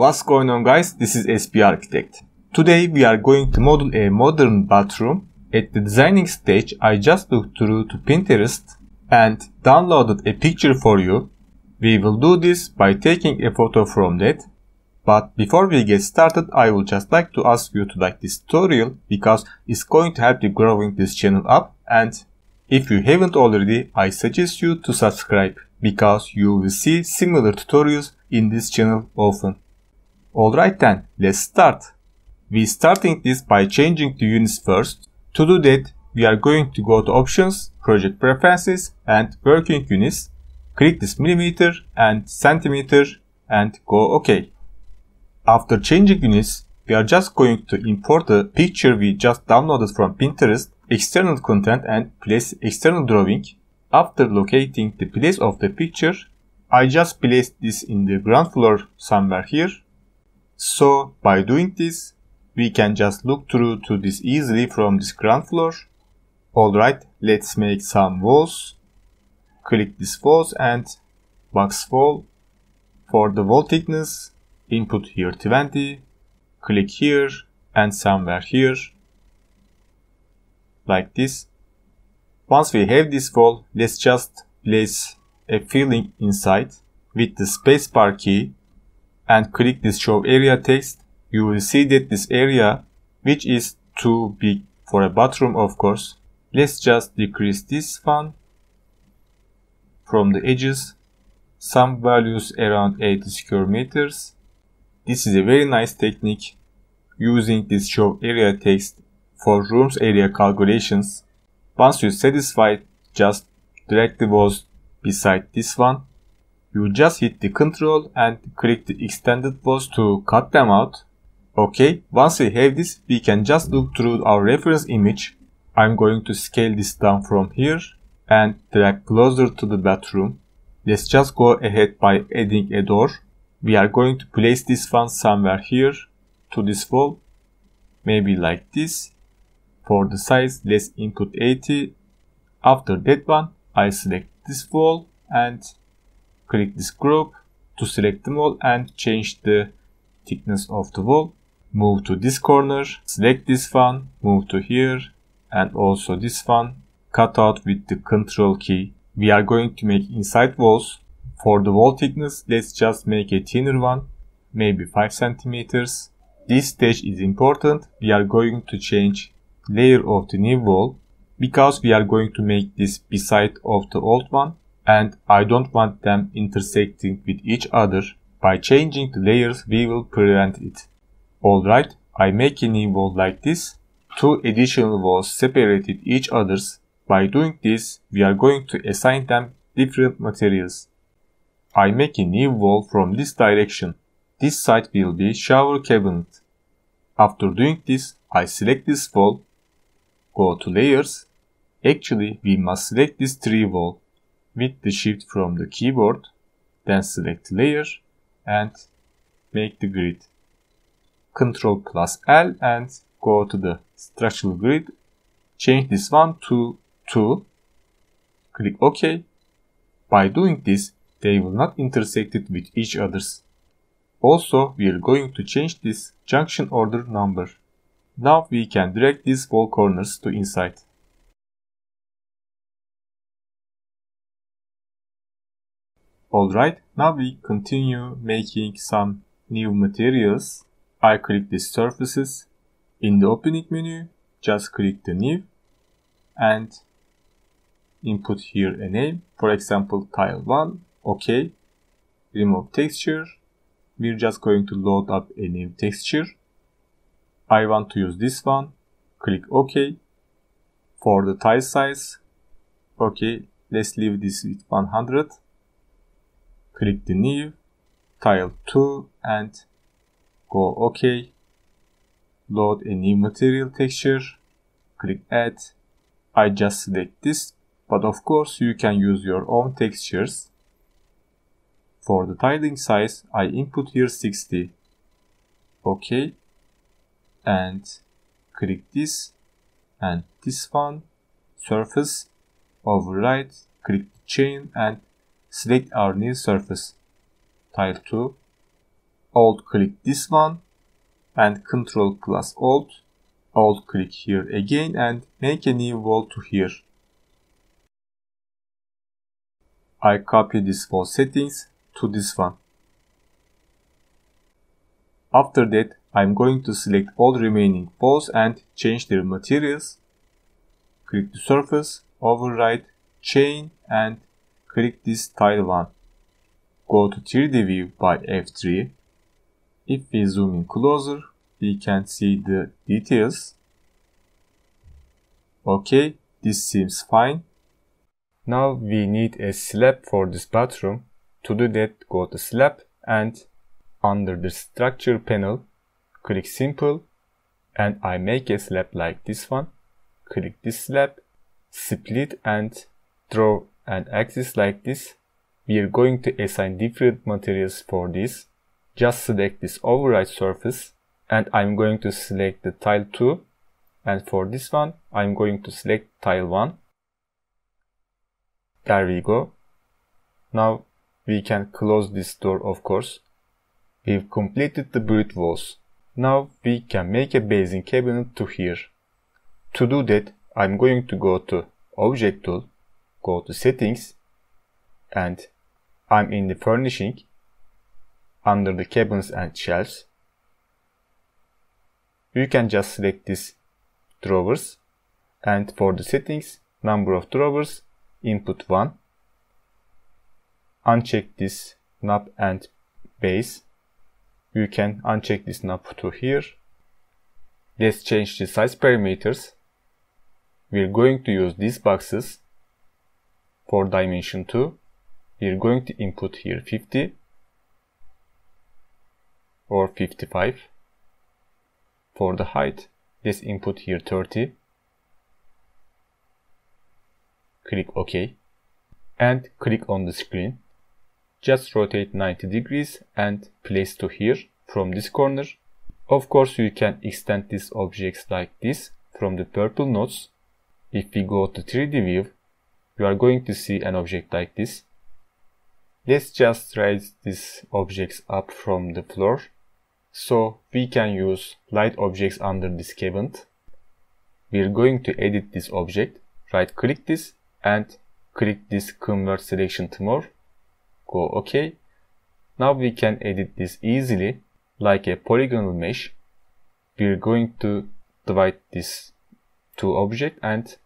What's going on, guys? This is SB Architect. Today we are going to model a modern bathroom. At the designing stage, I just looked through to Pinterest and downloaded a picture for you. We will do this by taking a photo from that. But before we get started, I will just like to ask you to like this tutorial because it's going to help you growing this channel up. And if you haven't already, I suggest you to subscribe because you will see similar tutorials in this channel often. Alright then, let's start. We starting this by changing the units first. To do that, we are going to go to Options, Project Preferences and Working Units. Click this millimeter and centimeter and go OK. After changing units, we are just going to import the picture we just downloaded from Pinterest, external content and place external drawing. After locating the place of the picture, I just placed this in the ground floor somewhere here. So by doing this, we can just look through to this easily from this ground floor. Alright, let's make some walls. Click this walls and box wall. For the wall thickness, input here 20. Click here and somewhere here. Like this. Once we have this wall, let's just place a filling inside with the spacebar key and click this show area text. You will see that this area, which is too big for a bathroom of course. Let's just decrease this one from the edges, some values around 80 square meters. This is a very nice technique using this show area text for rooms area calculations. Once you're satisfied, just drag the walls beside this one. You just hit the Ctrl and click the extended walls to cut them out. Okay, once we have this, we can just look through our reference image. I'm going to scale this down from here and drag closer to the bathroom. Let's just go ahead by adding a door. We are going to place this one somewhere here to this wall. Maybe like this. For the size, let's input 80. After that one, I select this wall and click this group to select them all and change the thickness of the wall. Move to this corner, select this one, move to here and also this one. Cut out with the Ctrl key. We are going to make inside walls. For the wall thickness, let's just make a thinner one, maybe 5 centimeters. This stage is important. We are going to change layer of the new wall because we are going to make this beside of the old one. And I don't want them intersecting with each other. By changing the layers, we will prevent it. Alright, I make a new wall like this. Two additional walls separated each other. By doing this, we are going to assign them different materials. I make a new wall from this direction. This side will be shower cabinet. After doing this, I select this wall. Go to layers. Actually, we must select this tree wall with the shift from the keyboard, then select layer and make the grid. Ctrl plus L and go to the structural grid. Change this one to 2. Click OK. By doing this, they will not intersect it with each other. Also, we are going to change this junction order number. Now we can drag these wall corners to inside. Alright, now we continue making some new materials. I click the surfaces. In the opening menu, just click the new and input here a name. For example, tile 1. OK. Remove texture. We're just going to load up a new texture. I want to use this one. Click OK. For the tile size, OK, let's leave this with 100. Click the new, tile 2 and go OK. Load a new material texture. Click add. I just select this, but of course you can use your own textures. For the tiling size, I input here 60. OK. And click this and this one. Surface. Override. Click the chain and select our new surface. Tile 2. alt click this one and control plus alt click here again and make a new wall to here. I copy this wall settings to this one. After that, I'm going to select all remaining walls and change their materials. Click the surface, override, chain and click this tile one. Go to 3D view by F3. If we zoom in closer, we can see the details. Okay, this seems fine. Now we need a slab for this bathroom. To do that, go to slab and under the structure panel, click simple and I make a slab like this one. Click this slab, split and draw an axis like this. We are going to assign different materials for this. Just select this override surface and I'm going to select the tile 2 and for this one I'm going to select tile 1. There we go. Now we can close this door of course. We've completed the boot walls. Now we can make a basing cabinet to here. To do that, I'm going to go to Object tool, go to Settings and I'm in the Furnishing under the Cabinets and Shelves. You can just select this drawers and for the settings, number of drawers, input 1. Uncheck this knob and base. You can uncheck this knob to here. Let's change the size parameters. We're going to use these boxes for dimension 2. We're going to input here 50 or 55. For the height, let's input here 30. Click OK and click on the screen. Just rotate 90 degrees and place to here from this corner. Of course you can extend these objects like this from the purple nodes. If we go to 3D view, you are going to see an object like this. Let's just raise these objects up from the floor so we can use light objects under this cabinet. We are going to edit this object. Right click this and click this convert selection to more. Go OK. Now we can edit this easily like a polygonal mesh. We're going to divide this two object and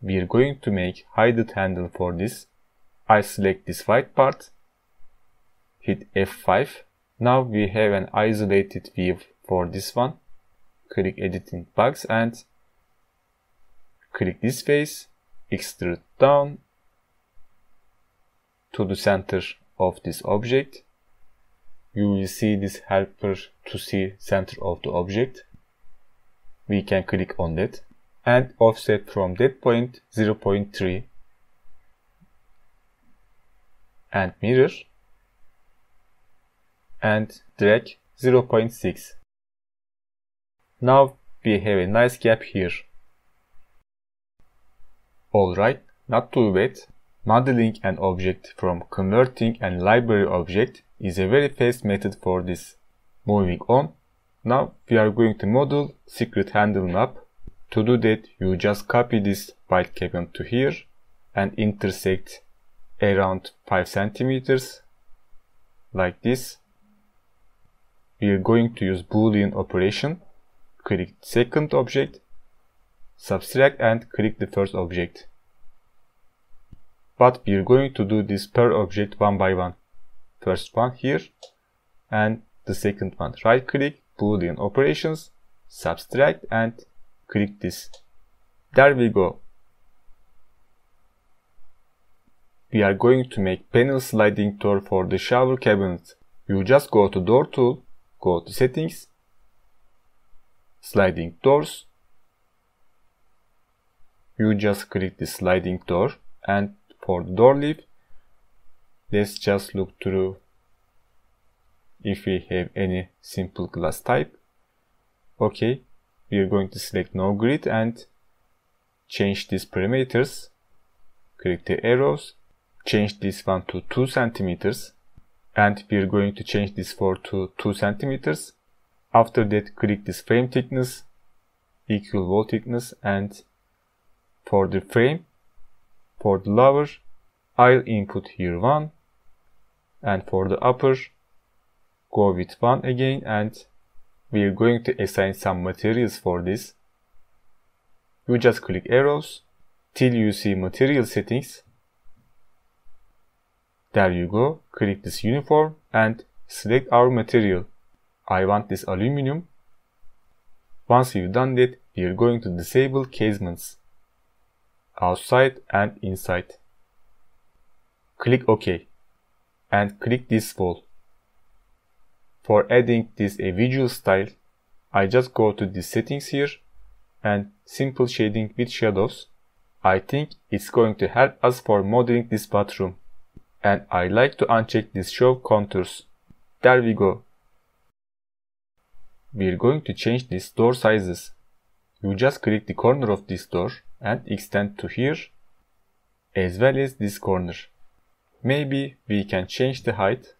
we're going to make hidden handle for this. I select this white part, hit F5. Now we have an isolated view for this one. Click editing box and click this face, extrude down to the center of this object. You will see this helper to see center of the object. We can click on that and offset from that point 0.3 and mirror and drag 0.6. Now we have a nice gap here. Alright, not too bad. Modeling an object from converting a library object is a very fast method for this. Moving on, now we are going to model secret handle knob. To do that, you just copy this white cabinet to here and intersect around 5 cm like this. We are going to use Boolean operation. Click second object, subtract and click the first object. But we are going to do this per object one by one. First one here and the second one. Right click, Boolean operations, subtract and click this. There we go. We are going to make panel sliding door for the shower cabinet. You just go to door tool, go to settings, sliding doors. You just click the sliding door and for the door leaf, let's just look through if we have any simple glass type. Okay, we are going to select no grid and change these parameters. Click the arrows, change this one to 2 cm and we're going to change this for to 2 centimeters. After that, click this frame thickness, equal wall thickness, and for the frame, for the lower, I'll input here 1, and for the upper, go with 1 again, and we're going to assign some materials for this. You just click arrows till you see material settings. There you go. Click this uniform and select our material. I want this aluminum. Once you've done that, we are going to disable casements, outside and inside. Click OK and click this wall. For adding this a visual style, I just go to the settings here and simple shading with shadows. I think it's going to help us for modeling this bathroom. And I like to uncheck this show contours. There we go. We're going to change these door sizes. You just click the corner of this door and extend to here, as well as this corner. Maybe we can change the height.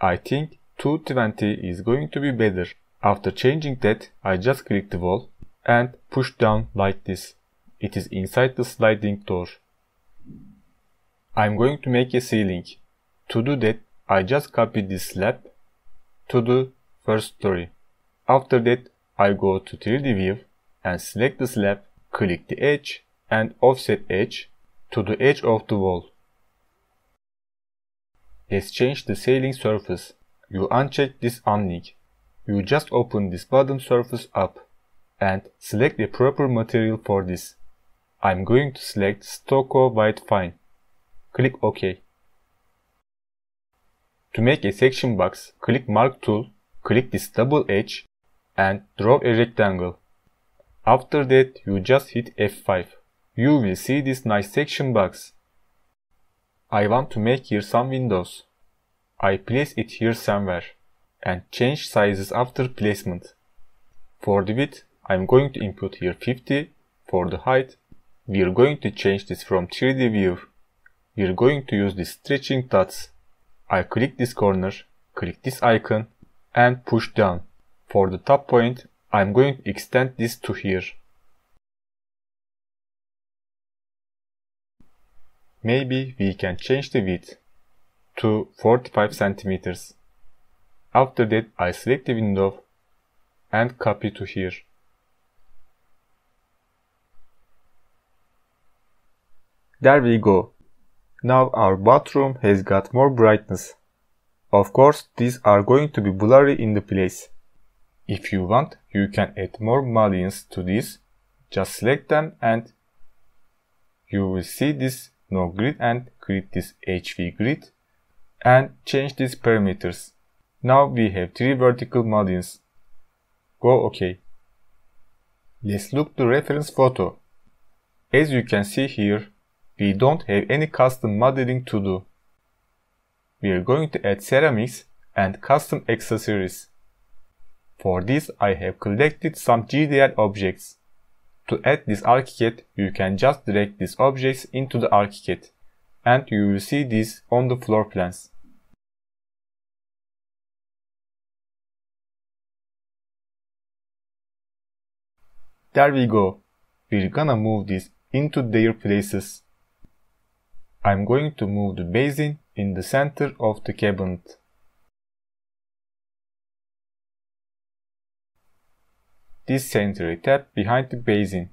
I think 220 is going to be better. After changing that, I just click the wall and push down like this. It is inside the sliding door. I'm going to make a ceiling. To do that, I just copy this slab to the first story. After that, I go to 3D view and select the slab, click the edge and offset edge to the edge of the wall. Let's change the ceiling surface. You uncheck this unlink. You just open this bottom surface up and select the proper material for this. I'm going to select stucco white fine. Click OK. To make a section box, click Mark tool, click this double edge and draw a rectangle. After that, you just hit F5. You will see this nice section box. I want to make here some windows. I place it here somewhere and change sizes after placement. For the width, I'm going to input here 50. For the height, we are going to change this from 3D view. We are going to use the stretching dots. I click this corner, click this icon and push down. For the top point, I'm going to extend this to here. Maybe we can change the width to 45 centimeters. After that, I select the window and copy to here. There we go. Now our bathroom has got more brightness. Of course, these are going to be blurry in the place. If you want, you can add more mullions to this. Just select them and you will see this no grid and create this HV grid and change these parameters. Now we have 3 vertical mullions. Go OK. Let's look the reference photo. As you can see here, we don't have any custom modeling to do. We are going to add ceramics and custom accessories. For this, I have collected some GDL objects. To add this ArchiCAD, you can just drag these objects into the ArchiCAD and you will see these on the floor plans. There we go. We're gonna move these into their places. I'm going to move the basin in the center of the cabinet. This center tab behind the basin.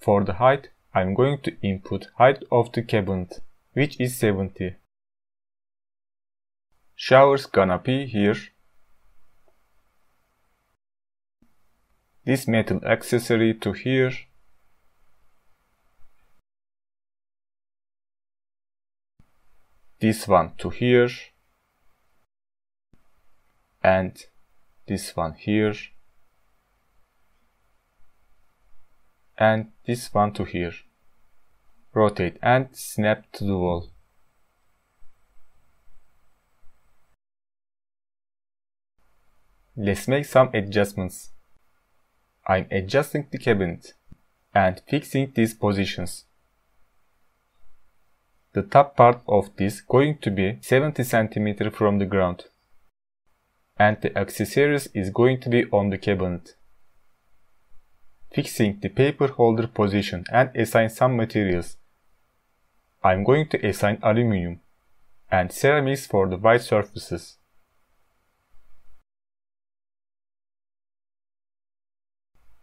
For the height, I'm going to input height of the cabinet, which is 70. Showers gonna be here. This metal accessory to here. This one to here and this one here and this one to here. Rotate and snap to the wall. Let's make some adjustments. I'm adjusting the cabinet and fixing these positions. The top part of this going to be 70 cm from the ground. And the accessories is going to be on the cabinet. Fixing the paper holder position and assign some materials. I'm going to assign aluminum and ceramics for the white surfaces.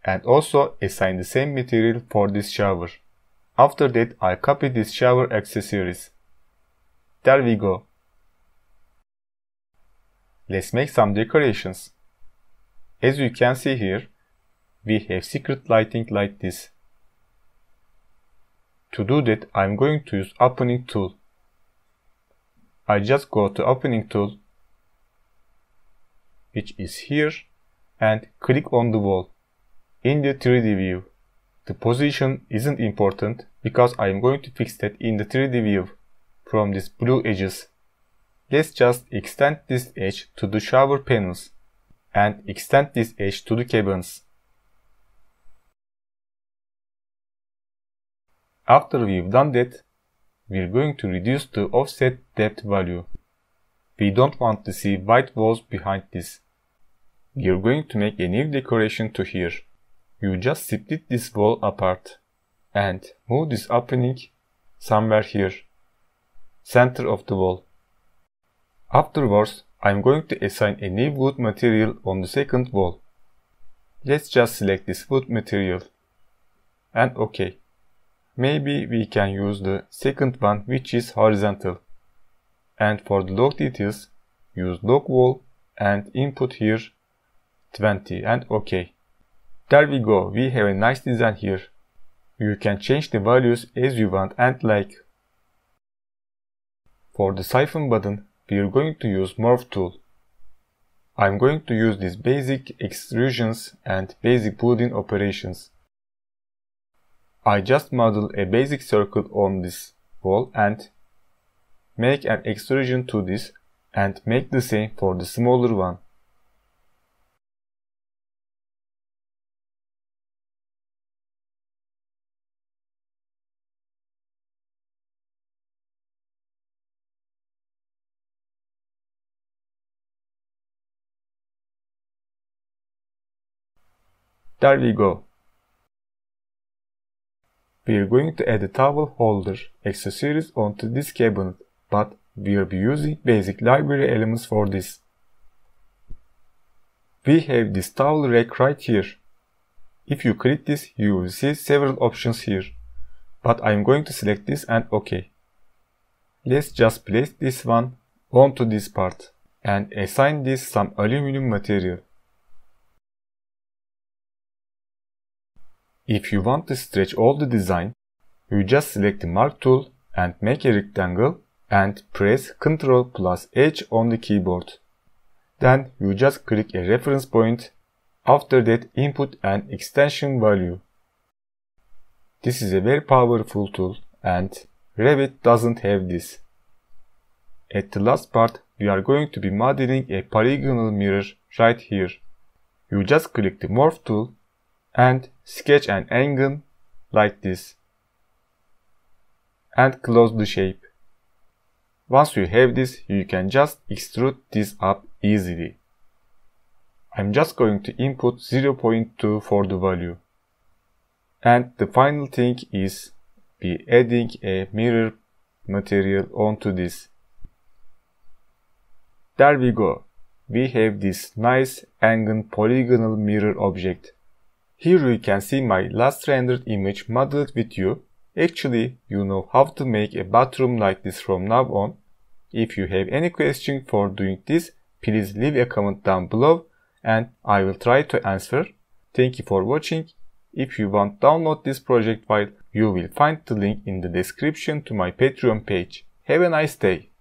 And also assign the same material for this shower. After that, I copy this shower accessories. There we go. Let's make some decorations. As you can see here, we have secret lighting like this. To do that, I'm going to use opening tool. I just go to opening tool, which is here, and click on the wall. In the 3D view. The position isn't important because I am going to fix that in the 3D view from these blue edges. Let's just extend this edge to the shower panels and extend this edge to the cabins. After we've done that, we're going to reduce the offset depth value. We don't want to see white walls behind this. We're going to make a new decoration to here. You just split this wall apart and move this opening somewhere here, center of the wall. Afterwards, I'm going to assign a new wood material on the second wall. Let's just select this wood material and OK. Maybe we can use the second one, which is horizontal. And for the log details, use log wall and input here 20 and OK. There we go, we have a nice design here. You can change the values as you want and like. For the siphon button, we are going to use morph tool. I am going to use these basic extrusions and basic Boolean operations. I just model a basic circle on this wall and make an extrusion to this and make the same for the smaller one. There we go. We are going to add a towel holder accessories onto this cabinet, but we will be using basic library elements for this. We have this towel rack right here. If you click this, you will see several options here, but I am going to select this and OK. Let's just place this one onto this part and assign this some aluminum material. If you want to stretch all the design, you just select the Mark tool and make a rectangle and press Ctrl plus H on the keyboard. Then you just click a reference point. After that, input an extension value. This is a very powerful tool and Revit doesn't have this. At the last part, we are going to be modeling a polygonal mirror right here. You just click the Morph tool and sketch an angle like this and close the shape. Once you have this, you can just extrude this up easily. I'm just going to input 0.2 for the value. And the final thing is be adding a mirror material onto this. There we go. We have this nice angle polygonal mirror object. Here you can see my last rendered image modeled with you. Actually, you know how to make a bathroom like this from now on. If you have any question for doing this, please leave a comment down below and I will try to answer. Thank you for watching. If you want to download this project file, you will find the link in the description to my Patreon page. Have a nice day.